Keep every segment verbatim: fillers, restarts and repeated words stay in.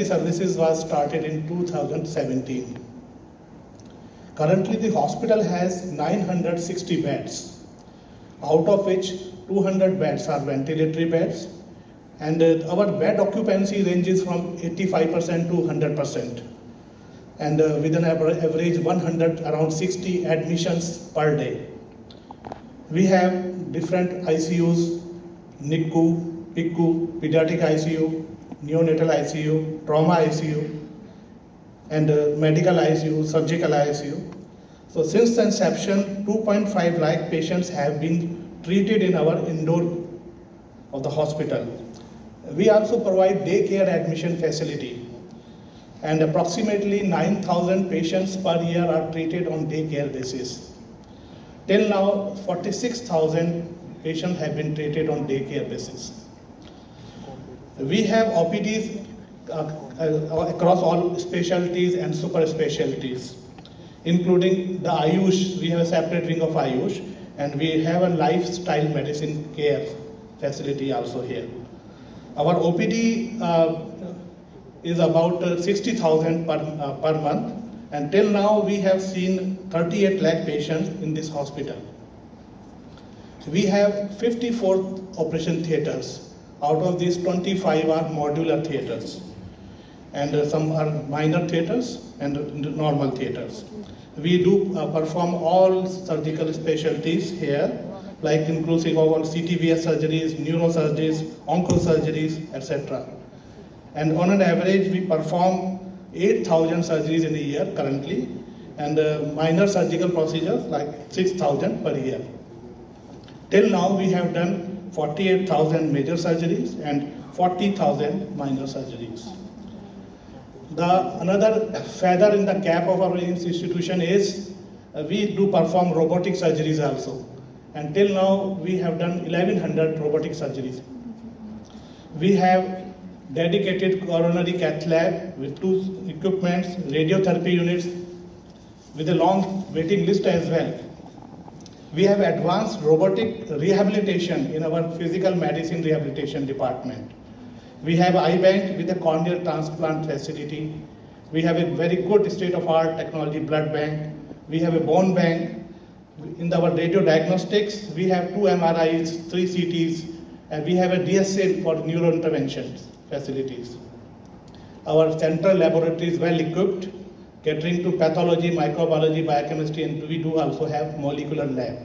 Taxi services was started in two thousand seventeen. Currently, the hospital has nine hundred sixty beds, out of which two hundred beds are ventilatory beds, and uh, our bed occupancy ranges from eighty-five percent to one hundred percent, and uh, with an average one hundred around sixty admissions per day. We have different I C Us, NICU, PICU, pediatric I C U, neonatal I C U, trauma I C U, and uh, medical I C U, surgical I C U. So since inception, two point five lakh patients have been treated in our indoor of the hospital. We also provide daycare admission facility, and approximately nine thousand patients per year are treated on daycare basis. Till now, forty-six thousand patients have been treated on daycare basis. We have O P Ds uh, across all specialties and super specialties, including the AIIMS. We have a separate wing of AIIMS, and we have a lifestyle medicine care facility also here. Our O P D uh, is about uh, sixty thousand per, uh, per month, and till now we have seen thirty-eight lakh patients in this hospital. We have fifty-four operation theatres. Out of these, twenty-five are modular theatres, and uh, some are minor theatres and uh, normal theatres. We do uh, perform all surgical specialties here, like inclusive of all C T V S surgeries, neurosurgeries, oncosurgeries, et cetera. And on an average, we perform eight thousand surgeries in a year currently, and uh, minor surgical procedures like six thousand per year. Till now, we have done forty-eight thousand major surgeries and forty thousand minor surgeries. The another feather in the cap of our institution is uh, we do perform robotic surgeries also. And till now, we have done eleven hundred robotic surgeries. We have dedicated coronary cath lab with two equipments, radiotherapy units, with a long waiting list as well. We have advanced robotic rehabilitation in our physical medicine rehabilitation department. We have eye bank with a corneal transplant facility. We have a very good state-of-art technology blood bank. We have a bone bank. In our radio diagnostics, we have two M R Is, three C Ts, and we have a D S A for neuro interventions facilities. Our central laboratory is well equipped, catering to pathology, microbiology, biochemistry, and we do also have molecular lab.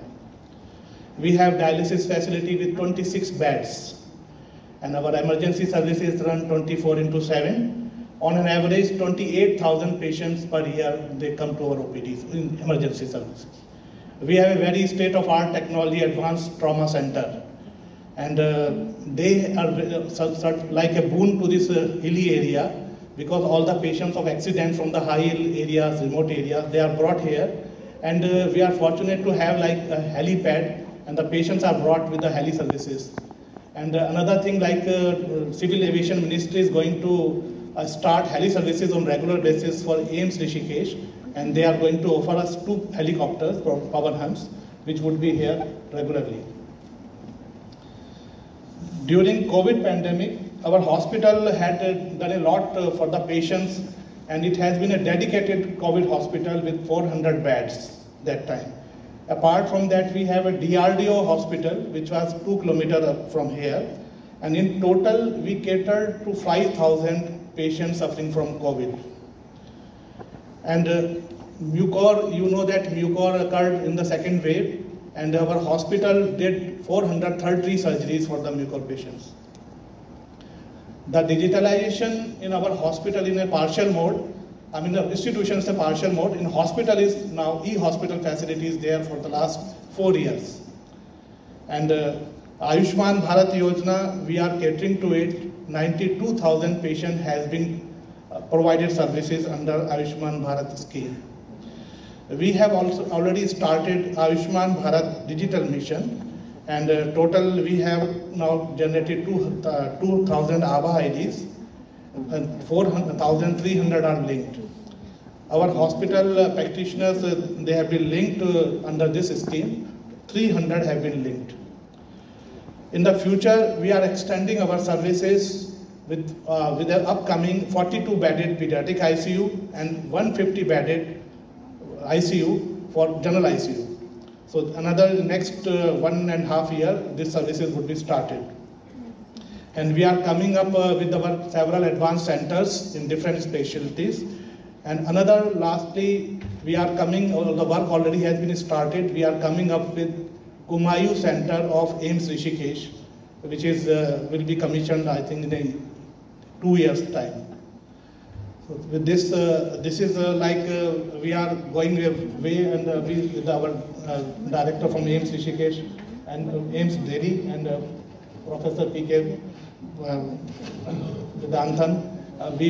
We have dialysis facility with twenty-six beds, and our emergency services run twenty-four into seven. On an average, twenty-eight thousand patients per year, they come to our O P Ds in emergency services. We have a very state-of-art technology advanced trauma center, and uh, they are such, such like a boon to this uh, hilly area, because all the patients of accidents from the high hill areas, remote areas, they are brought here, and uh, we are fortunate to have like a helipad, and the patients are brought with the heli services. And uh, another thing, like uh, Civil Aviation Ministry is going to uh, start heli services on regular basis for AIIMS Rishikesh, and they are going to offer us two helicopters from power humps, which would be here regularly. During COVID pandemic, our hospital had done a lot for the patients, and it has been a dedicated COVID hospital with four hundred beds that time. Apart from that, we have a D R D O hospital, which was two kilometers from here, and in total, we catered to five thousand patients suffering from COVID. And uh, Mucor, you know that Mucor occurred in the second wave, and our hospital did four hundred thirty-three surgeries for the Mucor patients. The digitalization in our hospital in a partial mode, I mean the institution is a partial mode, in hospital is now e-hospital facilities there for the last four years. And uh, Ayushman Bharat Yojana, we are catering to it, ninety-two thousand patients has been provided services under Ayushman Bharat scheme. We have also already started Ayushman Bharat Digital Mission, and uh, total we have now generated two thousand A B A I Ds, and four thousand three hundred are linked. Our hospital uh, practitioners, uh, they have been linked uh, under this scheme, three hundred have been linked. In the future, we are extending our services with, uh, with an upcoming forty-two bedded pediatric I C U and one hundred fifty bedded I C U for general I C U. So another next uh, one and a half year, these services would be started. And we are coming up uh, with our several advanced centers in different specialties. And another, lastly, we are coming, uh, the work already has been started, we are coming up with Kumayu Center of AIIMS Rishikesh, which is, uh, will be commissioned, I think, in two years' time. So with this, uh, this is uh, like uh, we are going away, and uh, we, with our uh, director from AIIMS Rishikesh and uh, AIIMS Deli and uh, Professor P K Uh, Vidanthan, uh, we